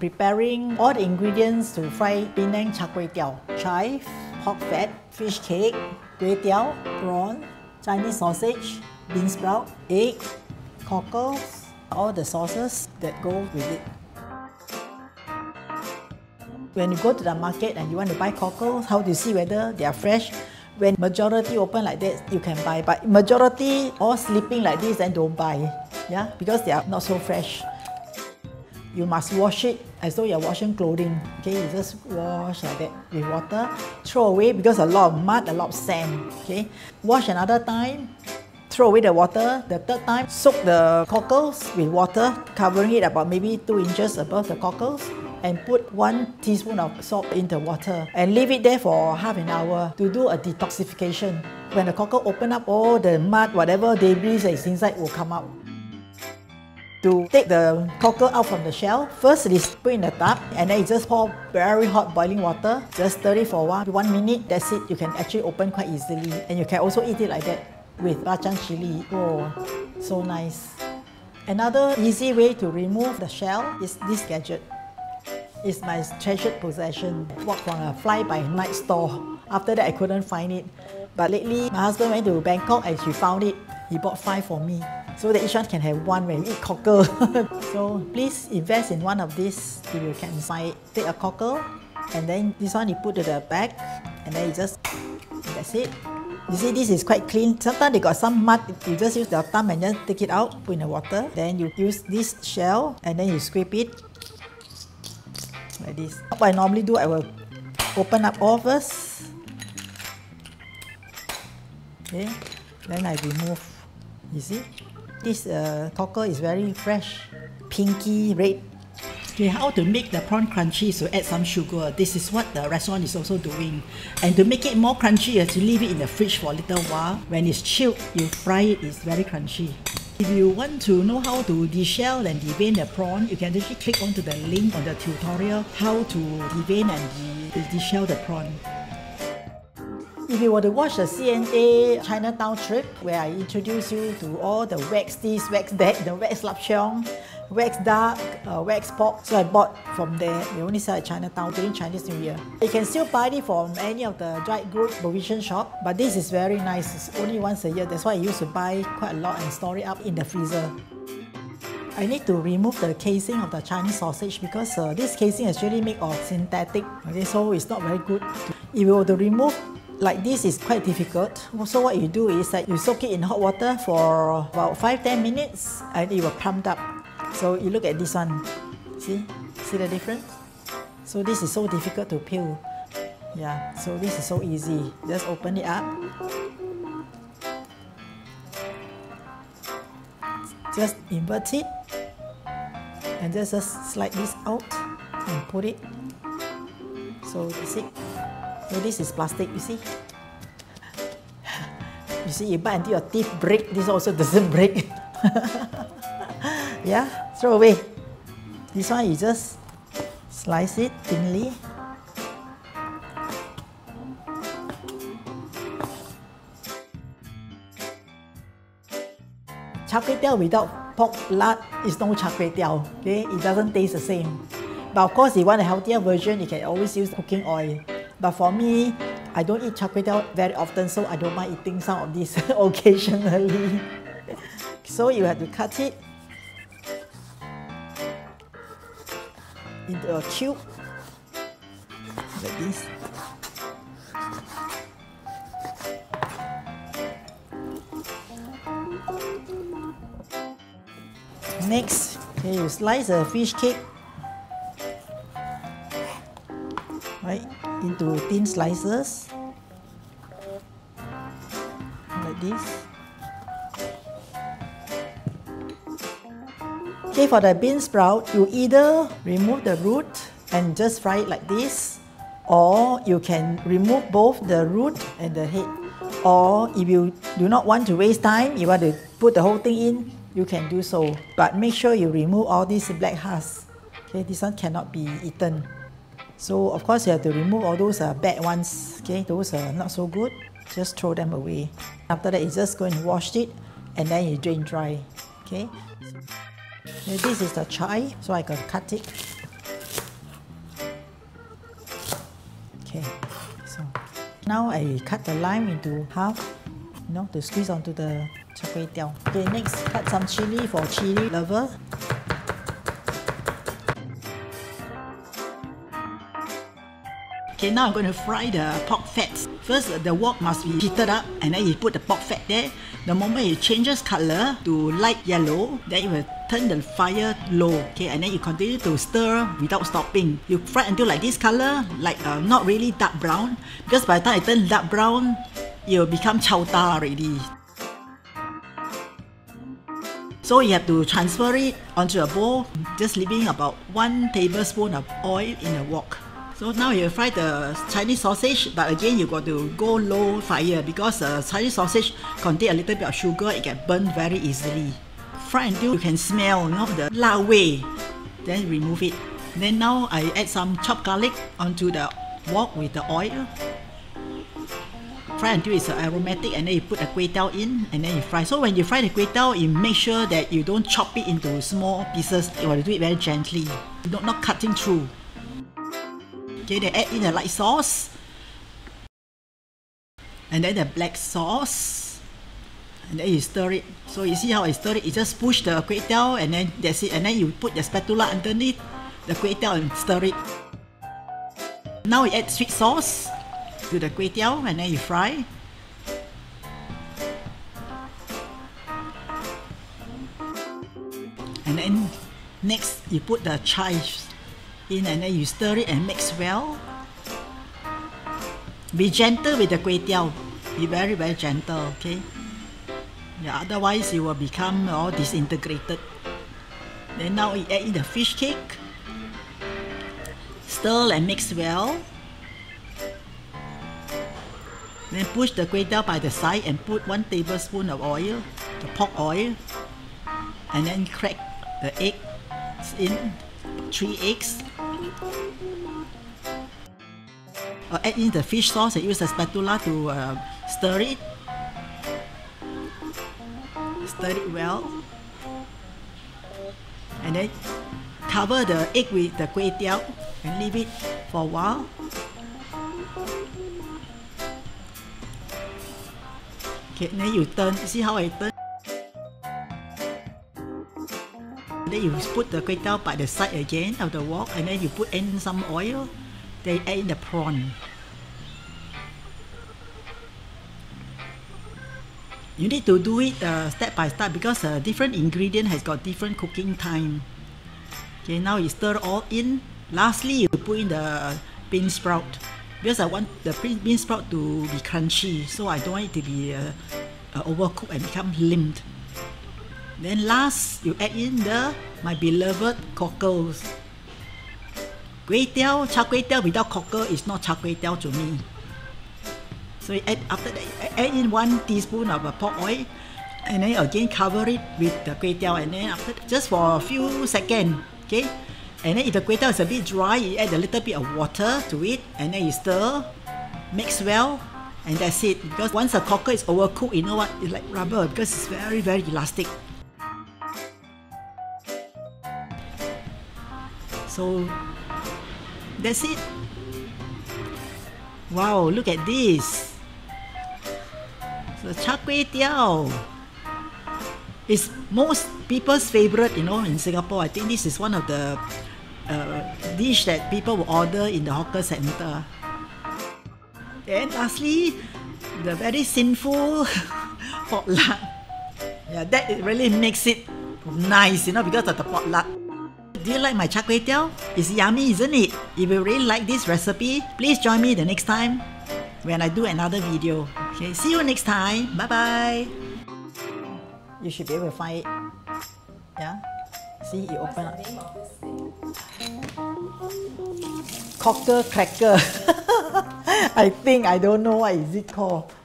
preparing all the ingredients to fry Penang Char Kway Teow: chive, pork fat, fish cake, kway teow, prawn, Chinese sausage, bean sprout, egg, cockles, all the sauces that go with it. When you go to the market and you want to buy cockles, how do you see whether they are fresh? When majority open like that, you can buy. But majority all sleeping like this, then don't buy. Yeah, because they are not so fresh. You must wash it as though you're washing clothing. Okay, you just wash like that with water. Throw away because a lot of mud, a lot of sand. Okay, wash another time. Throw away the water. The third time, soak the cockles with water, covering it about maybe 2 inches above the cockles, and put 1 teaspoon of salt in the water and leave it there for half an hour to do a detoxification. When the cockle open up, all the mud, whatever debris that is inside will come out. To take the cockle out from the shell, first it is put in the tub and then you just pour very hot boiling water. Just stir it for a while, 1 minute, that's it. You can actually open quite easily, and you can also eat it like that with bacang chili. Oh, so nice. Another easy way to remove the shell is this gadget. It's my treasured possession. Bought from a fly-by-night store. After that, I couldn't find it. But lately, my husband went to Bangkok and she found it. He bought 5 for me, so that each one can have 1 when we eat cockle. So please invest in one of these if you can find it. Take a cockle, and then this one you put to the back, and then you just, that's it. You see, this is quite clean. Sometimes they got some mud. You just use your thumb and just take it out, put in the water. Then you use this shell, and then you scrape it. Like this. What I normally do, I will open up all first. Okay, then I remove. You see, this cockle is very fresh, pinky red. Okay, how to make the prawn crunchy? So add some sugar. This is what the restaurant is also doing. And to make it more crunchy, you have to leave it in the fridge for a little while. When it's chilled, you fry it. It's very crunchy. If you want to know how to deshell and devein the prawn, you can actually click onto the link on the tutorial how to devein and deshell the prawn. If you were to watch the CNA Chinatown trip, where I introduce you to all the wax this, wax that, the wax lap cheong, wax duck, wax pork. So I bought from there. They only sell at Chinatown during Chinese New Year. You can still buy it from any of the dried goods provision shop, but this is very nice. It's only once a year. That's why I used to buy quite a lot and store it up in the freezer. I need to remove the casing of the Chinese sausage because this casing is actually made of synthetic. Okay, so it's not very good. If you were to remove like this, is quite difficult. So what you do is that you soak it in hot water for about 5-10 minutes and it will clump up. So you look at this one. See? See the difference? So this is so difficult to peel. Yeah, so this is so easy. Just open it up. Just invert it. And just slide this out and put it. So that's it. So this is plastic, you see? You see, you bite until your teeth break. This also doesn't break. Yeah, throw away. This one you just slice it thinly. Char kway teow without pork lard is no char kway teow. Okay, it doesn't taste the same. But of course, if you want a healthier version, you can always use cooking oil. But for me, I don't eat char kway teow very often, so I don't mind eating some of these occasionally. So you have to cut it into a cube, like this. Next, okay, you slice a fish cake right into thin slices like this. Okay, for the bean sprout, you either remove the root and just fry it like this, or you can remove both the root and the head. Or if you do not want to waste time, you want to put the whole thing in, you can do so. But make sure you remove all these black husks. Okay, this one cannot be eaten. So of course you have to remove all those bad ones. Okay, those are not so good. Just throw them away. After that, you just go and wash it, and then you drain dry. Okay. This is the chive, so I can cut it. Now I cut the lime into half, you know, to squeeze onto the char kway teow. Okay, next cut some chili for chili lover. Okay, now I'm going to fry the pork fats. First, the wok must be heated up and then you put the pork fat there. The moment it changes color to light yellow, then it will turn the fire low. Okay, and then you continue to stir without stopping. You fry until like this color, like not really dark brown, because by the time it turns dark brown, it will become chow tar already. So you have to transfer it onto a bowl, just leaving about 1 tablespoon of oil in the wok. So now you fry the Chinese sausage, but again you got to go low fire because Chinese sausage contains a little bit of sugar, it can burn very easily. Fry until you can smell, you know, the la wei, then remove it. Then now I add some chopped garlic onto the wok with the oil. Fry until it's aromatic and then you put the kway teow in and then you fry. So when you fry the kway teow, you make sure that you don't chop it into small pieces. You want to do it very gently, not cutting through. Okay, they add in the light sauce and then the black sauce and then you stir it. So you see how I stir it, you just push the kway teow and then that's it, and then you put the spatula underneath the kway teow and stir it. Now you add sweet sauce to the kway teow and then you fry. And then next you put the chives in and then you stir it and mix well. Be gentle with the kway teow. Be very, very gentle, okay? Yeah, otherwise you will become all disintegrated. Then now you add in the fish cake. Stir and mix well. Then push the kway teow by the side and put 1 tablespoon of oil, the pork oil, and then crack the eggs in. 3 eggs. I'll add in the fish sauce and use a spatula to stir it. Stir it well. And then cover the egg with the kway teow and leave it for a while. Okay, then you turn. See how I turn? Then you put the kway teow by the side again of the wok and then you put in some oil. Then you add in the prawn. You need to do it step by step because different ingredient has got different cooking time. Okay, now you stir all in. Lastly, you put in the bean sprout because I want the bean sprout to be crunchy, so I don't want it to be overcooked and become limped. Then last, you add in the my beloved cockles. Kway teow, char kway teow without cockle is not char kway teow to me. So you add, after that, add in 1 teaspoon of pork oil and then again cover it with the kway teow and then after that, just for a few seconds, okay? And then if the kway teow is a bit dry, you add a little bit of water to it and then you stir, mix well. And that's it, because once the cockle is overcooked, you know what, it's like rubber because it's very, very elastic. So that's it. Wow, look at this. So char kway teow is most people's favorite, you know, in Singapore. I think this is one of the dish that people will order in the hawker center. And lastly, the very sinful pork lard. Yeah, that really makes it nice, you know, because of the pork lard. Do you like my char kway teow? It's yummy, isn't it? If you really like this recipe, please join me the next time when I do another video. Okay, see you next time. Bye-bye. You should be able to find it. Yeah? See, you open up. Cockle cracker. I think, I don't know what is it called.